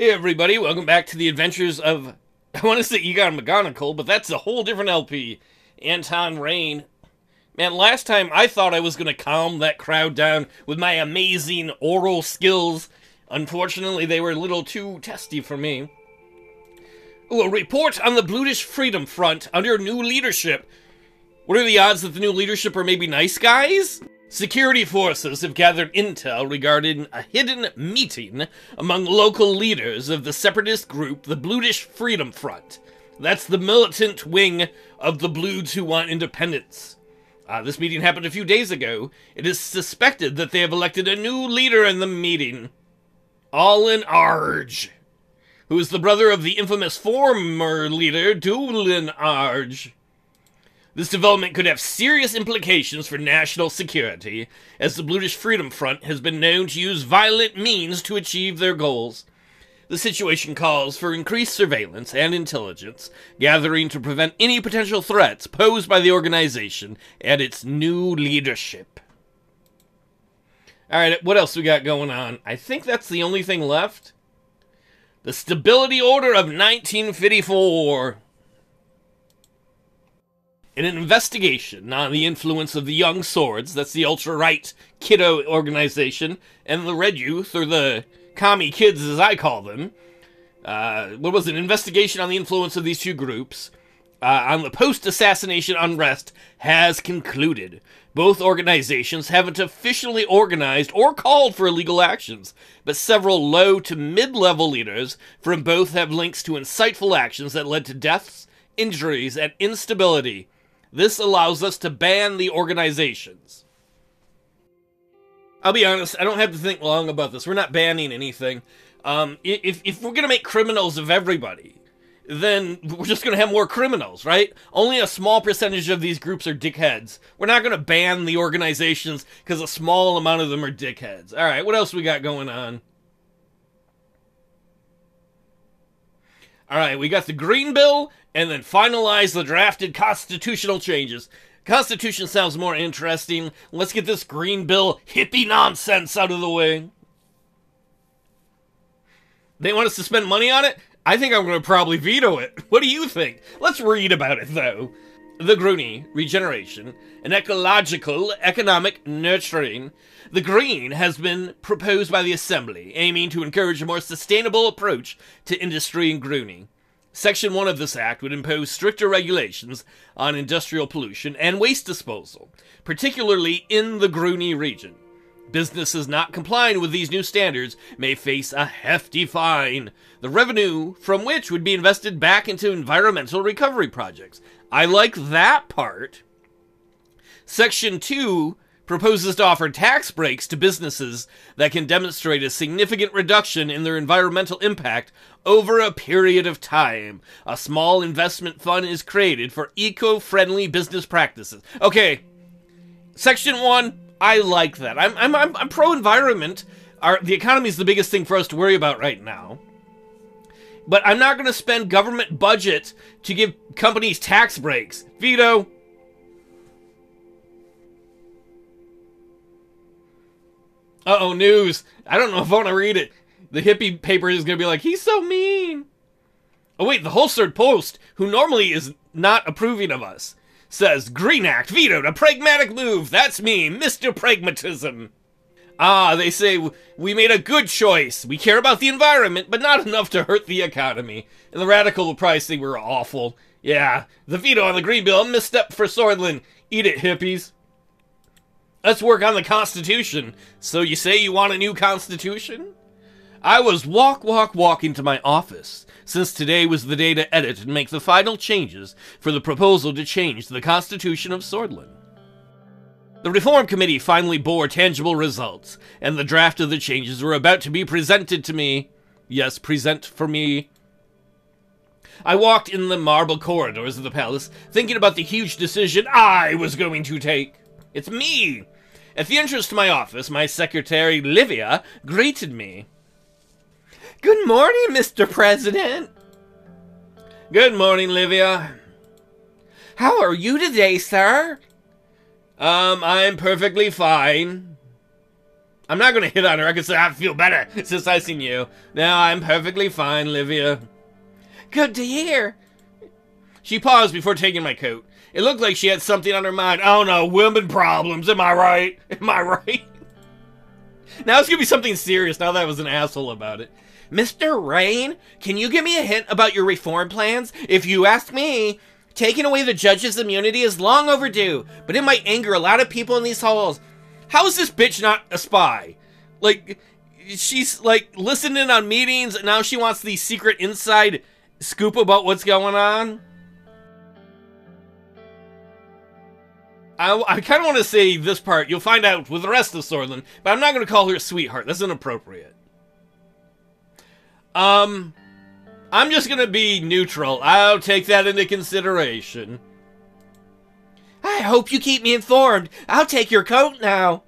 Hey everybody, welcome back to the adventures of, I want to say Egon McGonagall, but that's a whole different LP, Anton Rayne. Man, last time I thought I was going to calm that crowd down with my amazing oral skills. Unfortunately, they were a little too testy for me. Ooh, a report on the Bludish Freedom Front under new leadership. What are the odds that the new leadership are maybe nice guys? Security forces have gathered intel regarding a hidden meeting among local leaders of the separatist group, the Bludish Freedom Front. That's the militant wing of the Bludes who want independence. This meeting happened a few days ago. It is suspected that they have elected a new leader in the meeting, Alin Arge, who is the brother of the infamous former leader, Dulin Arge. This development could have serious implications for national security, as the Bludish Freedom Front has been known to use violent means to achieve their goals. The situation calls for increased surveillance and intelligence gathering to prevent any potential threats posed by the organization and its new leadership. Alright, what else we got going on? I think that's the only thing left. The Stability Order of 1954. In an investigation on the influence of the Young Swords, that's the ultra-right kiddo organization, and the Red Youth, or the commie kids as I call them, what was it? An investigation on the influence of these two groups on the post-assassination unrest has concluded. Both organizations haven't officially organized or called for illegal actions, but several low to mid-level leaders from both have links to insightful actions that led to deaths, injuries, and instability. This allows us to ban the organizations. I'll be honest, I don't have to think long about this. We're not banning anything. If we're going to make criminals of everybody, then we're just going to have more criminals, right? Only a small percentage of these groups are dickheads. We're not going to ban the organizations because a small amount of them are dickheads. All right, what else we got going on? All right, we got the Green Bill, and then finalize the drafted constitutional changes. Constitution sounds more interesting. Let's get this Green Bill hippie nonsense out of the way. They want us to spend money on it? I think I'm going to probably veto it. What do you think? Let's read about it, though. The Grooney Regeneration and Ecological Economic Nurturing. The Green has been proposed by the Assembly, aiming to encourage a more sustainable approach to industry in Grooney. Section 1 of this act would impose stricter regulations on industrial pollution and waste disposal, particularly in the Grooney region. Businesses not complying with these new standards may face a hefty fine, the revenue from which would be invested back into environmental recovery projects. I like that part. Section 2 proposes to offer tax breaks to businesses that can demonstrate a significant reduction in their environmental impact over a period of time. A small investment fund is created for eco-friendly business practices. Okay, Section 1, I like that. I'm pro-environment. The economy is the biggest thing for us to worry about right now. But I'm not going to spend government budget to give companies tax breaks. Veto. Uh-oh, news. I don't know if I want to read it. The hippie paper is going to be like, he's so mean. Oh, wait, the Holstered Post, who normally is not approving of us, says, Green Act vetoed a pragmatic move. That's me, Mr. Pragmatism. Ah, they say, we made a good choice. We care about the environment, but not enough to hurt the economy. And the radical will probably say we're awful. Yeah, the veto on the Green Bill, a misstep for Sordland. Eat it, hippies. Let's work on the Constitution. So you say you want a new Constitution? I was walking to my office, since today was the day to edit and make the final changes for the proposal to change the Constitution of Sordland. The Reform Committee finally bore tangible results, and the draft of the changes were about to be presented to me. Yes, present for me. I walked in the marble corridors of the palace, thinking about the huge decision I was going to take. It's me! At the entrance to my office, my secretary, Livia, greeted me. Good morning, Mr. President. Good morning, Livia. How are you today, sir? I'm perfectly fine. I'm not gonna hit on her. I can say I feel better since I seen you. Now I'm perfectly fine, Livia. Good to hear. She paused before taking my coat. It looked like she had something on her mind. Oh no, women problems. Am I right? Am I right? Now it's gonna be something serious now that I was an asshole about it. Mr. Rayne, can you give me a hint about your reform plans? If you ask me, taking away the judge's immunity is long overdue, but it might anger a lot of people in these halls. How is this bitch not a spy? Like, she's like listening on meetings and now she wants the secret inside scoop about what's going on? I kind of want to say this part, you'll find out with the rest of Sordland, but I'm not going to call her sweetheart. That's inappropriate. I'm just going to be neutral. I'll take that into consideration. I hope you keep me informed. I'll take your coat now.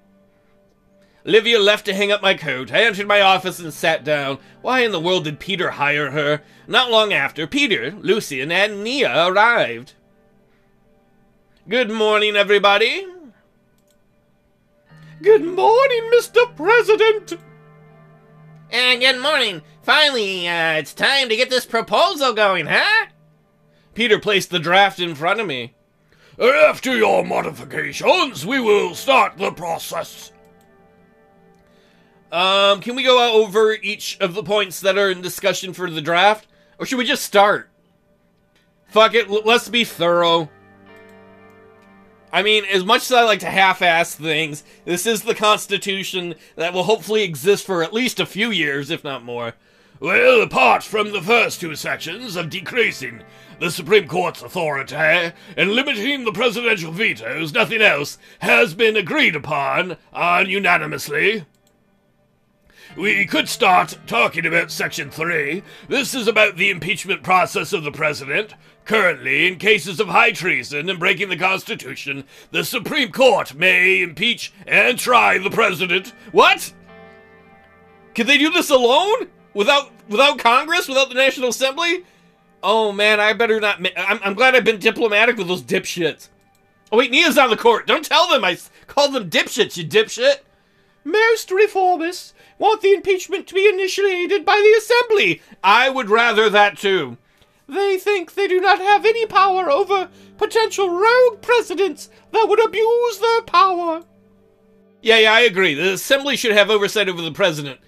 Livia left to hang up my coat. I entered my office and sat down. Why in the world did Peter hire her? Not long after, Peter, Lucian, and Nia arrived. Good morning, everybody. Good morning, Mr. President. And good morning. Finally, it's time to get this proposal going, huh? Peter placed the draft in front of me. After your modifications, we will start the process. Can we go over each of the points that are in discussion for the draft? Or should we just start? Fuck it, let's be thorough. I mean, as much as I like to half-ass things, this is the Constitution that will hopefully exist for at least a few years, if not more. Well, apart from the first two sections of decreasing the Supreme Court's authority and limiting the presidential vetoes, nothing else has been agreed upon unanimously. We could start talking about Section 3. This is about the impeachment process of the president. Currently, in cases of high treason and breaking the Constitution, the Supreme Court may impeach and try the president. What? Could they do this alone? Without Congress? Without the National Assembly? Oh man, I better not... I'm glad I've been diplomatic with those dipshits. Oh wait, Nia's on the court. Don't tell them I called them dipshits, you dipshit. Most reformists want the impeachment to be initiated by the Assembly. I would rather that too. They think they do not have any power over potential rogue presidents that would abuse their power. Yeah, I agree. The Assembly should have oversight over the president.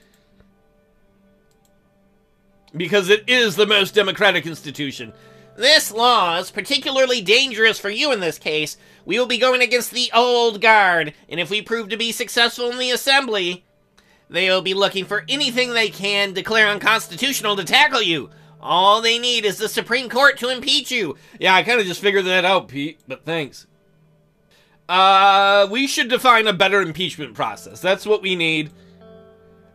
Because it is the most democratic institution. This law is particularly dangerous for you in this case. We will be going against the old guard, and if we prove to be successful in the Assembly, they will be looking for anything they can declare unconstitutional to tackle you. All they need is the Supreme Court to impeach you. Yeah, I kind of just figured that out, Pete, but thanks. We should define a better impeachment process. That's what we need.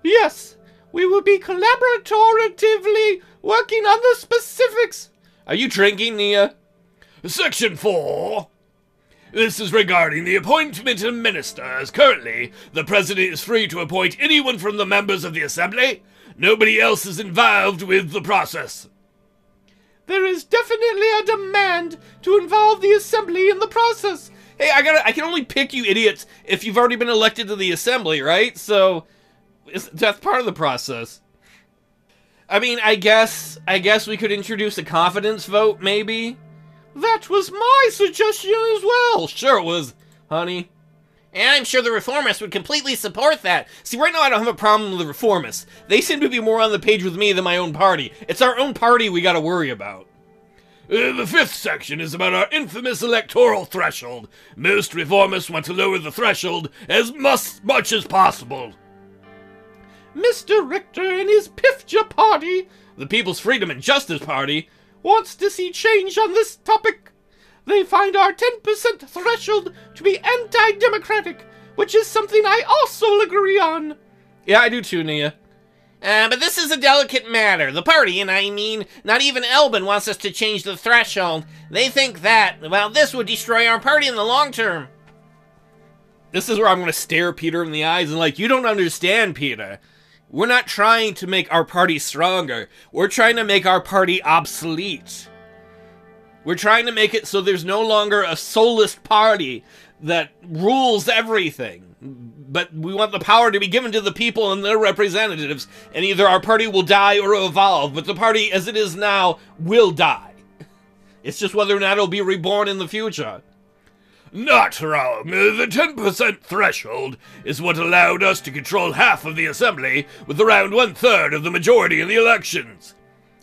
Yes, we will be collaboratively working on the specifics. Are you drinking, Nia? Section 4. This is regarding the appointment of ministers. Currently, the president is free to appoint anyone from the members of the Assembly. Nobody else is involved with the process. There is definitely a demand to involve the Assembly in the process. Hey, I can only pick you idiots if you've already been elected to the Assembly, right? So, that's part of the process. I mean, I guess we could introduce a confidence vote, maybe? That was my suggestion as well. Sure it was, honey. And I'm sure the reformists would completely support that. See, right now I don't have a problem with the reformists. They seem to be more on the page with me than my own party. It's our own party we gotta worry about. The fifth section is about our infamous electoral threshold. Most reformists want to lower the threshold as much as possible. Mr. Richter and his PIFJA party, the People's Freedom and Justice Party, wants to see change on this topic. They find our 10% threshold to be anti-democratic, which is something I also agree on. Yeah, I do too, Nia. But this is a delicate matter. The party, and I mean, not even Elbin wants us to change the threshold. They think that, well, this would destroy our party in the long term. This is where I'm going to stare Peter in the eyes and like, you don't understand, Peter. We're not trying to make our party stronger. We're trying to make our party obsolete. We're trying to make it so there's no longer a soulless party that rules everything. But we want the power to be given to the people and their representatives, and either our party will die or evolve, but the party as it is now will die. It's just whether or not it'll be reborn in the future. Not wrong. The 10% threshold is what allowed us to control half of the assembly with around 1/3 of the majority in the elections.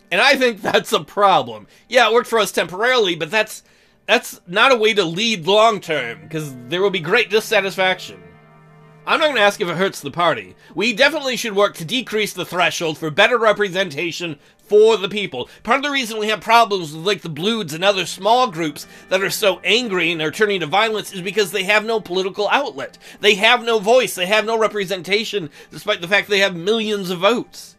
And I think that's a problem. Yeah, it worked for us temporarily, but that's not a way to lead long-term, because there will be great dissatisfaction. I'm not going to ask if it hurts the party. We definitely should work to decrease the threshold for better representation for the people. Part of the reason we have problems with, like, the Bludes and other small groups that are so angry and are turning to violence is because they have no political outlet. They have no voice. They have no representation, despite the fact they have millions of votes.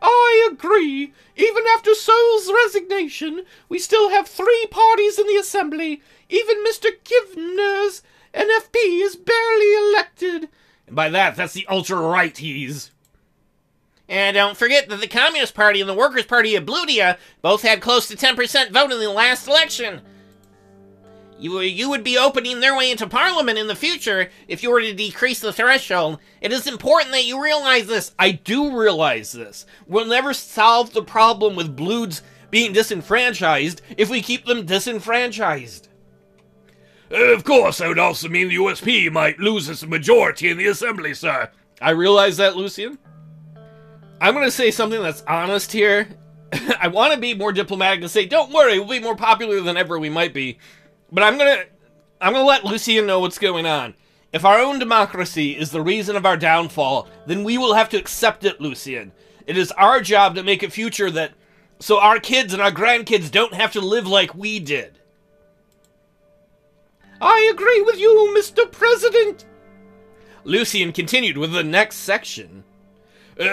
I agree. Even after Sol's resignation, we still have 3 parties in the assembly. Even Mr. Givner's NFP is barely elected. And by that, that's the ultra-righties. And don't forget that the Communist Party and the Workers' Party of Bludia both had close to 10% vote in the last election. You would be opening their way into Parliament in the future if you were to decrease the threshold. It is important that you realize this. I do realize this. We'll never solve the problem with Bludes being disenfranchised if we keep them disenfranchised. Of course, that would also mean the USP might lose its majority in the assembly, sir. I realize that, Lucian. I'm going to say something that's honest here. I want to be more diplomatic and say, don't worry, we'll be more popular than ever we might be. But I'm gonna let Lucian know what's going on. If our own democracy is the reason of our downfall, then we will have to accept it, Lucian. It is our job to make a future that, so our kids and our grandkids don't have to live like we did. I agree with you, Mr. President. Lucian continued with the next section.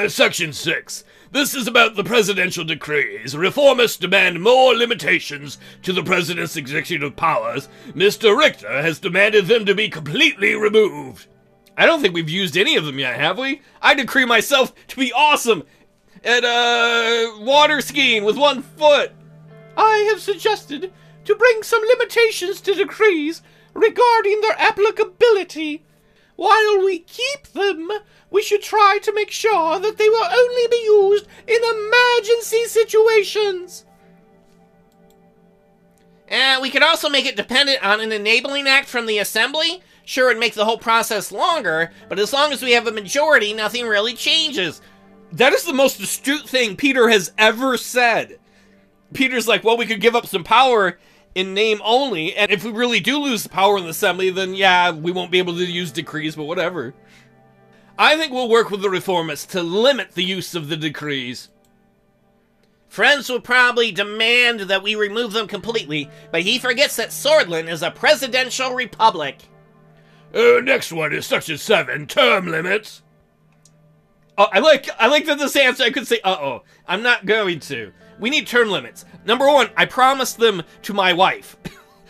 Section 6. This is about the presidential decrees. Reformists demand more limitations to the president's executive powers. Mr. Richter has demanded them to be completely removed. I don't think we've used any of them yet, have we? I decree myself to be awesome at, water skiing with 1 foot. I have suggested to bring some limitations to decrees regarding their applicability. While we keep them, we should try to make sure that they will only be used in emergency situations. We could also make it dependent on an enabling act from the assembly. Sure, it'd make the whole process longer, but as long as we have a majority, nothing really changes. That is the most astute thing Peter has ever said. Peter's like, well, we could give up some power in name only, and if we really do lose the power in the assembly, then yeah, we won't be able to use decrees, but whatever. I think we'll work with the reformists to limit the use of the decrees. Friends will probably demand that we remove them completely, but he forgets that Sordland is a presidential republic. Next one is section 7, term limits. I like that this answer I could say, uh-oh, I'm not going to. We need term limits. Number 1, I promised them to my wife.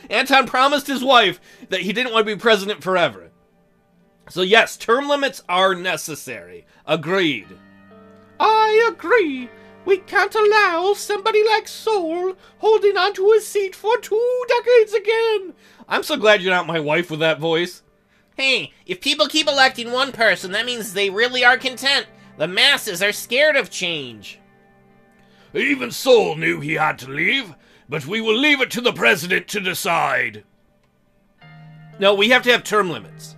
Anton promised his wife that he didn't want to be president forever. So yes, term limits are necessary. Agreed. I agree. We can't allow somebody like Sol holding onto his seat for 2 decades again. I'm so glad you're not my wife with that voice. Hey, if people keep electing one person, that means they really are content. The masses are scared of change. Even Sol knew he had to leave, but we will leave it to the president to decide. No, we have to have term limits.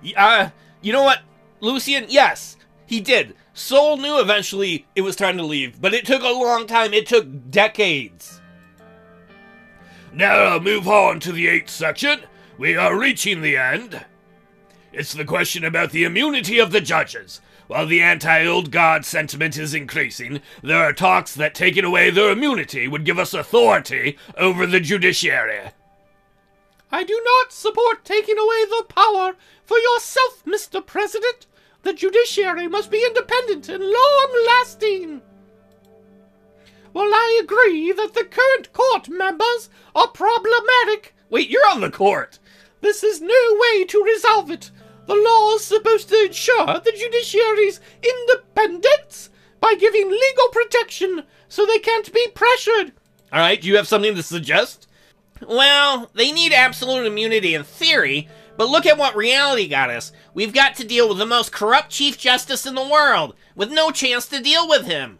You know what, Lucian? Yes, he did. Sol knew eventually it was time to leave, but it took a long time. It took decades. Now I'll move on to the 8th section. We are reaching the end. It's the question about the immunity of the judges. While the anti-old guard sentiment is increasing, there are talks that taking away their immunity would give us authority over the judiciary. I do not support taking away the power for yourself, Mr. President. The judiciary must be independent and long-lasting. Well, I agree that the current court members are problematic. Wait, you're on the court. This is no way to resolve it. The law is supposed to ensure the judiciary's independence by giving legal protection so they can't be pressured. All right, do you have something to suggest? Well, they need absolute immunity in theory, but look at what reality got us. We've got to deal with the most corrupt Chief Justice in the world, with no chance to deal with him.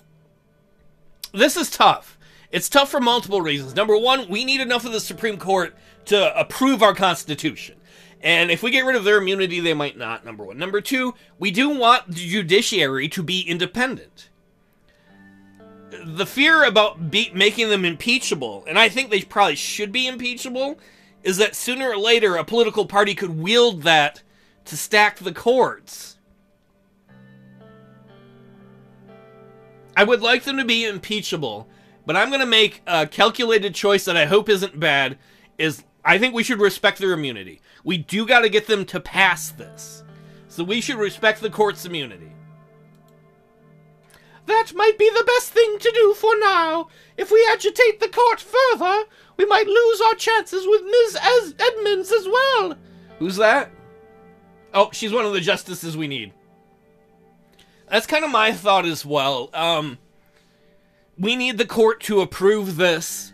This is tough. It's tough for multiple reasons. Number one, we need enough of the Supreme Court to approve our Constitution. And if we get rid of their immunity, they might not, number one. Number two, we do want the judiciary to be independent. The fear about making them impeachable, and I think they probably should be impeachable, is that sooner or later a political party could wield that to stack the courts. I would like them to be impeachable, but I'm going to make a calculated choice that I hope isn't bad, is I think we should respect their immunity. We do got to get them to pass this. So we should respect the court's immunity. That might be the best thing to do for now. If we agitate the court further, we might lose our chances with Ms. Edmonds as well. Who's that? Oh, she's one of the justices we need. That's kind of my thought as well. We need the court to approve this.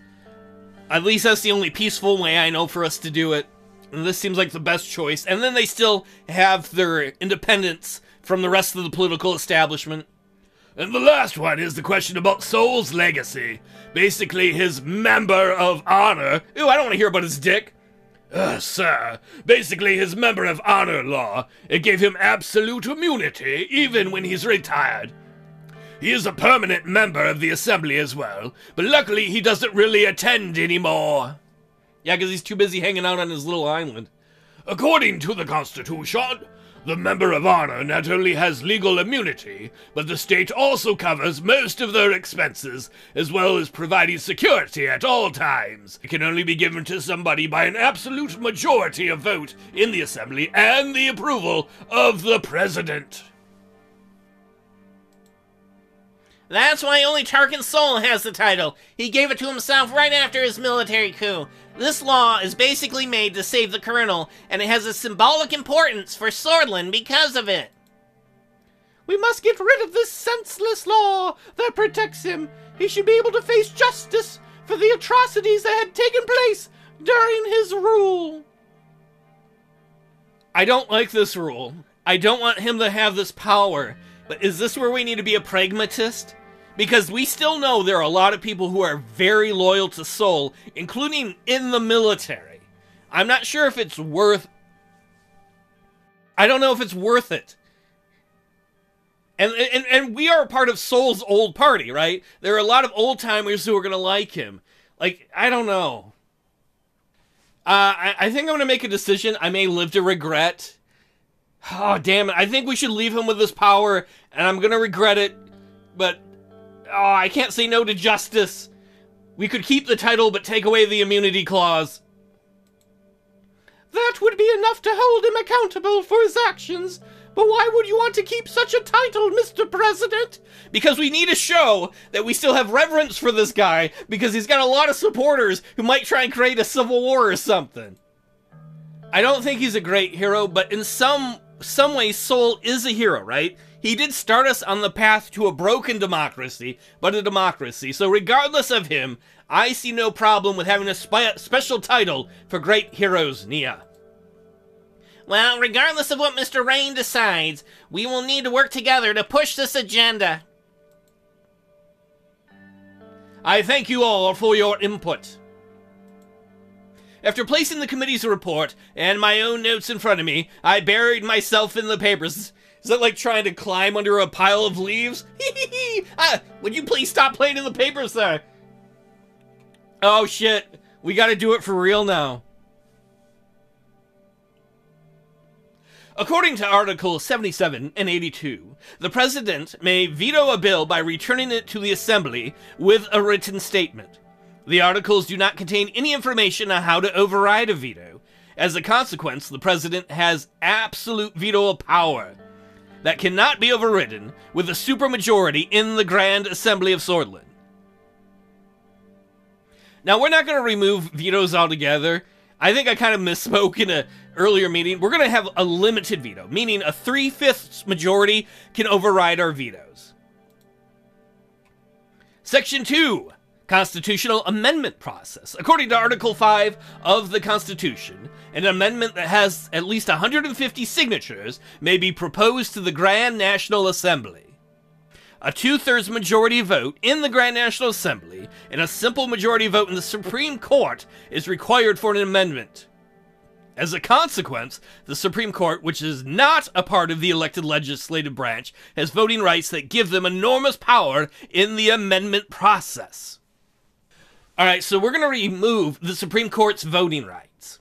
At least that's the only peaceful way I know for us to do it. And this seems like the best choice. And then they still have their independence from the rest of the political establishment. And the last one is the question about Sol's legacy. Basically, his member of honor... Ew, I don't want to hear about his dick. Sir. Basically, his member of honor law. It gave him absolute immunity, even when he's retired. He is a permanent member of the assembly as well, but luckily he doesn't really attend anymore. Yeah, because he's too busy hanging out on his little island. According to the Constitution, the member of honor not only has legal immunity, but the state also covers most of their expenses, as well as providing security at all times. It can only be given to somebody by an absolute majority of vote in the assembly and the approval of the president. That's why only Tarkin Sol has the title. He gave it to himself right after his military coup. This law is basically made to save the colonel, and it has a symbolic importance for Sordland because of it. We must get rid of this senseless law that protects him. He should be able to face justice for the atrocities that had taken place during his rule. I don't like this rule. I don't want him to have this power. But is this where we need to be a pragmatist? Because we still know there are a lot of people who are very loyal to Sol, including in the military. I'm not sure if it's worth... I don't know if it's worth it. And we are part of Sol's old party, right? There are a lot of old-timers who are going to like him. Like, I don't know. I think I'm going to make a decision I may live to regret. Oh, damn it. I think we should leave him with this power, and I'm going to regret it, but... Oh, I can't say no to justice. We could keep the title, but take away the immunity clause. That would be enough to hold him accountable for his actions, but why would you want to keep such a title, Mr. President? Because we need to show that we still have reverence for this guy, because he's got a lot of supporters who might try and create a civil war or something. I don't think he's a great hero, but in some ways, Sol is a hero, right? He did start us on the path to a broken democracy, but a democracy. So regardless of him, I see no problem with having a special title for great heroes, Nia. Well, regardless of what Mr. Rayne decides, we will need to work together to push this agenda. I thank you all for your input. After placing the committee's report and my own notes in front of me, I buried myself in the papers. Is that like trying to climb under a pile of leaves? Would you please stop playing in the papers there? Oh shit, we gotta do it for real now. According to Article 77 and 82, the President may veto a bill by returning it to the Assembly with a written statement. The articles do not contain any information on how to override a veto. As a consequence, the President has absolute veto power that cannot be overridden with a supermajority in the Grand Assembly of Sordland. Now, we're not going to remove vetoes altogether. I think I kind of misspoke in an earlier meeting. We're going to have a limited veto, meaning a 3/5 majority can override our vetoes. Section 2. constitutional amendment process. According to Article 5 of the Constitution, an amendment that has at least 150 signatures may be proposed to the Grand National Assembly. A two-thirds majority vote in the Grand National Assembly and a simple majority vote in the Supreme Court is required for an amendment. As a consequence, the Supreme Court, which is not a part of the elected legislative branch, has voting rights that give them enormous power in the amendment process. Alright, so we're going to remove the Supreme Court's voting rights.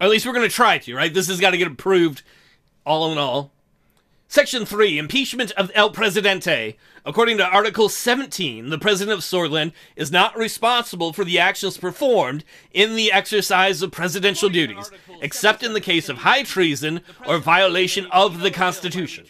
Or at least we're going to try to, right? This has got to get approved, all in all. Section 3, Impeachment of El Presidente. According to Article 17, the President of Sordland is not responsible for the actions performed in the exercise of presidential duties, except in the case of high treason or violation of the Constitution.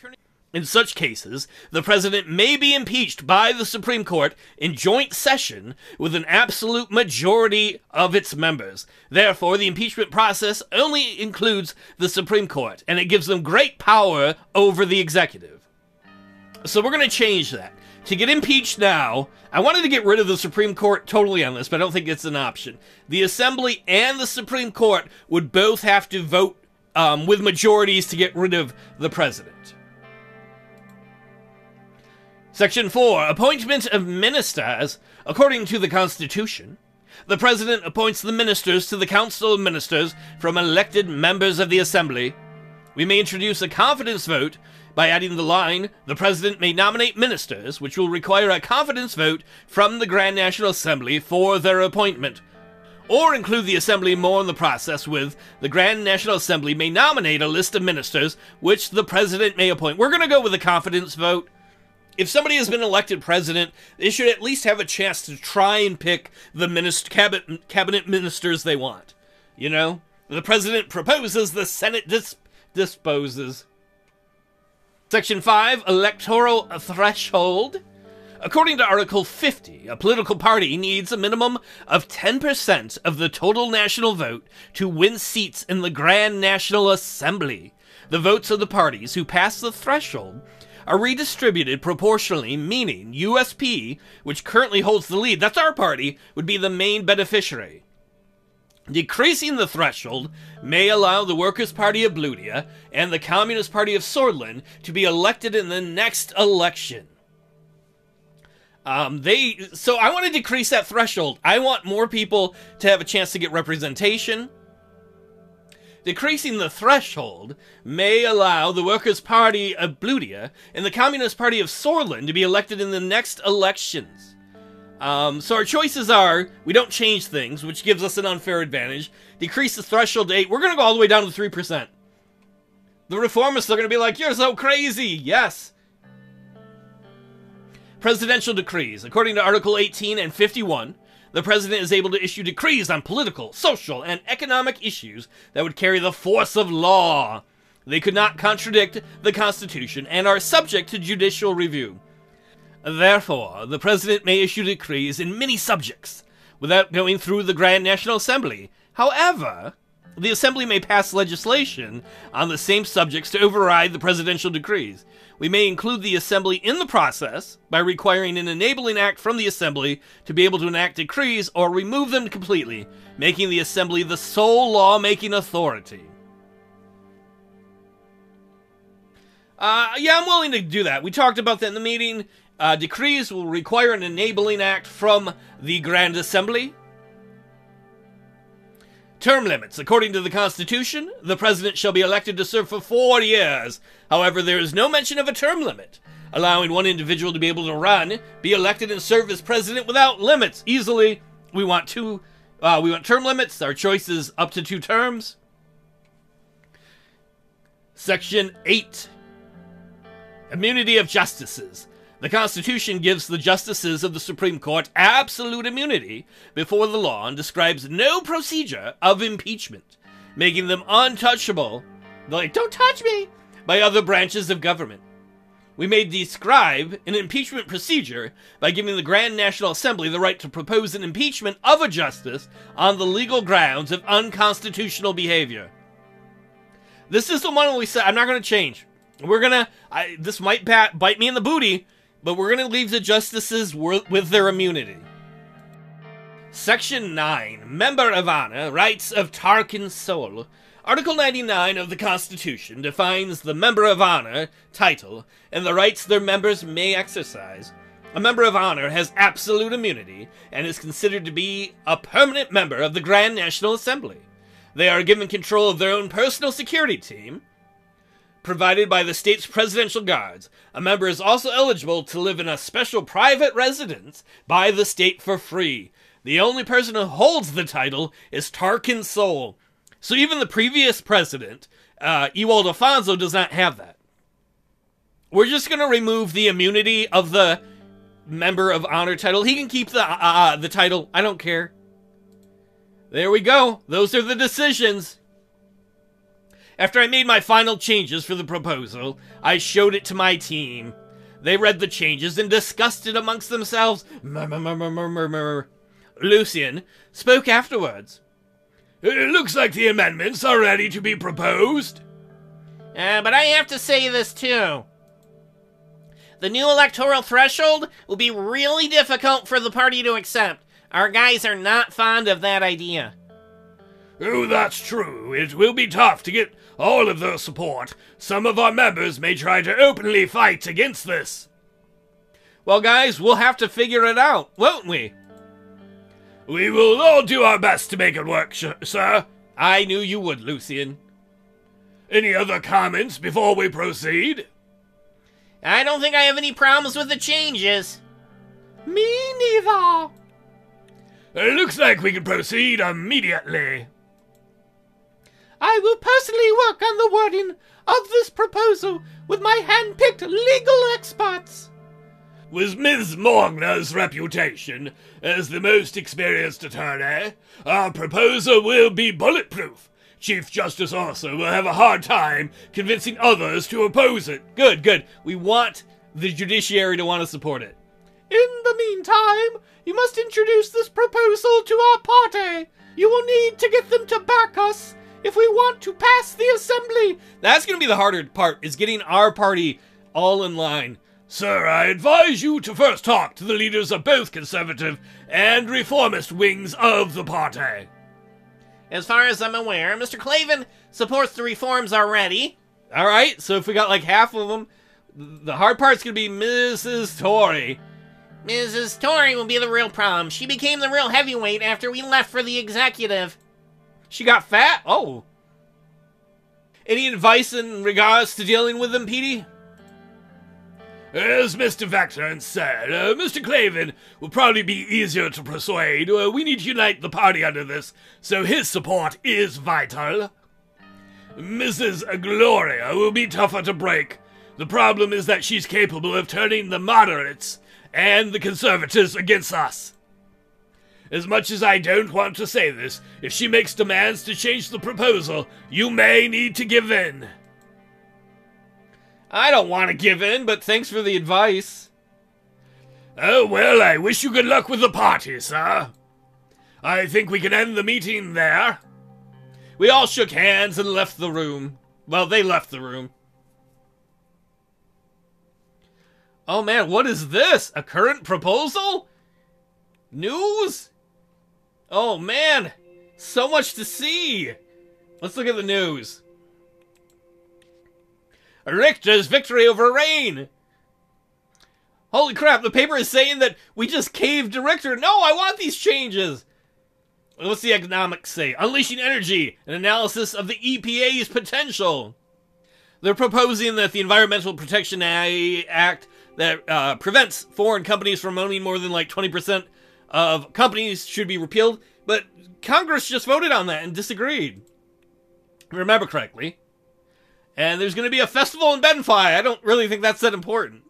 In such cases, the President may be impeached by the Supreme Court in joint session with an absolute majority of its members. Therefore, the impeachment process only includes the Supreme Court, and it gives them great power over the executive. So we're going to change that. To get impeached now, I wanted to get rid of the Supreme Court totally on this, but I don't think it's an option. The Assembly and the Supreme Court would both have to vote with majorities to get rid of the President. Section 4. Appointment of Ministers. According to the Constitution, the President appoints the ministers to the Council of Ministers from elected members of the Assembly. We may introduce a confidence vote by adding the line, the President may nominate ministers, which will require a confidence vote from the Grand National Assembly for their appointment. Or include the Assembly more in the process with, the Grand National Assembly may nominate a list of ministers, which the President may appoint. We're going to go with a confidence vote. If somebody has been elected president, they should at least have a chance to try and pick the cabinet ministers they want. You know? The president proposes, the Senate disposes. Section 5, Electoral Threshold. According to Article 50, a political party needs a minimum of 10% of the total national vote to win seats in the Grand National Assembly. The votes of the parties who pass the threshold are redistributed proportionally, meaning USP, which currently holds the lead, that's our party, would be the main beneficiary. Decreasing the threshold may allow the Workers' Party of Bludia and the Communist Party of Sordland to be elected in the next election. So I want to decrease that threshold. I want more people to have a chance to get representation. Decreasing the threshold may allow the Workers' Party of Bludia and the Communist Party of Sordland to be elected in the next elections. So our choices are, we don't change things, which gives us an unfair advantage. Decrease the threshold to 8. We're going to go all the way down to 3%. The reformists are going to be like, you're so crazy. Yes. Presidential decrees. According to Article 18 and 51... the President is able to issue decrees on political, social, and economic issues that would carry the force of law. They could not contradict the Constitution and are subject to judicial review. Therefore, the President may issue decrees in many subjects without going through the Grand National Assembly. However, the Assembly may pass legislation on the same subjects to override the presidential decrees. We may include the Assembly in the process by requiring an enabling act from the Assembly to be able to enact decrees or remove them completely, making the Assembly the sole law-making authority. Yeah, I'm willing to do that. We talked about that in the meeting. Decrees will require an enabling act from the Grand Assembly. Term limits. According to the Constitution, the President shall be elected to serve for 4 years. However, there is no mention of a term limit, allowing one individual to be able to run, be elected, and serve as President without limits. Easily, we want term limits. Our choice is up to 2 terms. Section 8. Immunity of Justices. The Constitution gives the justices of the Supreme Court absolute immunity before the law and describes no procedure of impeachment, making them untouchable, like, don't touch me, by other branches of government. We may describe an impeachment procedure by giving the Grand National Assembly the right to propose an impeachment of a justice on the legal grounds of unconstitutional behavior. This is the one we said, I'm not going to change. This might bite me in the booty. but we're going to leave the justices with their immunity. Section 9, Member of Honor, Rights of Tarkin Sol. Article 99 of the Constitution defines the Member of Honor title and the rights their members may exercise. A Member of Honor has absolute immunity and is considered to be a permanent member of the Grand National Assembly. They are given control of their own personal security team, provided by the state's presidential guards. A member is also eligible to live in a special private residence by the state for free. The only person who holds the title is Tarkin Sol. So even the previous president, Ewald Afonso, does not have that. We're just going to remove the immunity of the Member of Honor title. He can keep the title. I don't care. There we go. Those are the decisions. After I made my final changes for the proposal, I showed it to my team. They read the changes and discussed it amongst themselves. Lucian spoke afterwards. It looks like the amendments are ready to be proposed. But I have to say this too. The new electoral threshold will be really difficult for the party to accept. Our guys are not fond of that idea. Oh, that's true. It will be tough to get all of their support. Some of our members may try to openly fight against this. Well, guys, we'll have to figure it out, won't we? We will all do our best to make it work, sir. I knew you would, Lucian. Any other comments before we proceed? I don't think I have any problems with the changes. Me neither. It looks like we can proceed immediately. I will personally work on the wording of this proposal with my hand-picked legal experts. With Ms. Morgner's reputation as the most experienced attorney, our proposal will be bulletproof. Chief Justice Arsen will have a hard time convincing others to oppose it. Good, good. We want the judiciary to want to support it. In the meantime, you must introduce this proposal to our party. You will need to get them to back us if we want to pass the assembly. That's going to be the harder part, is getting our party all in line. Sir, I advise you to first talk to the leaders of both conservative and reformist wings of the party. As far as I'm aware, Mr. Clavin supports the reforms already. All right, so if we got like half of them, the hard part's going to be Mrs. Tory. Mrs. Tory will be the real problem. She became the real heavyweight after we left for the executive. She got fat? Oh. Any advice in regards to dealing with them, Petey? As Mr. Vector said, Mr. Clavin will probably be easier to persuade. We need to unite the party under this, so his support is vital. Mrs. Gloria will be tougher to break. The problem is that she's capable of turning the moderates and the conservatives against us. As much as I don't want to say this, if she makes demands to change the proposal, you may need to give in. I don't want to give in, but thanks for the advice. Oh, well, I wish you good luck with the party, sir. I think we can end the meeting there. We all shook hands and left the room. Well, they left the room. Oh, man, what is this? A current proposal? News? Oh, man, so much to see. Let's look at the news. Richter's victory over Rayne. Holy crap, the paper is saying that we just caved to Richter. No, I want these changes. What's the economics say? Unleashing energy, an analysis of the EPA's potential. They're proposing that the Environmental Protection Act that prevents foreign companies from owning more than like 20% of companies should be repealed. But Congress just voted on that and disagreed. Remember correctly. And there's going to be a festival in Benfi. I don't really think that's that important.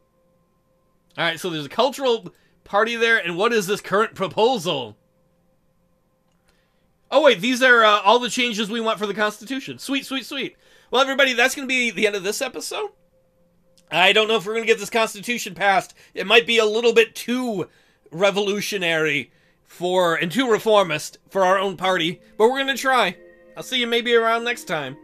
All right, so there's a cultural party there. And what is this current proposal? Oh, wait, these are all the changes we want for the Constitution. Sweet, sweet, sweet. Well, everybody, that's going to be the end of this episode. I don't know if we're going to get this Constitution passed. It might be a little bit too revolutionary and too reformist for our own party. But we're going to try. I'll see you maybe around next time.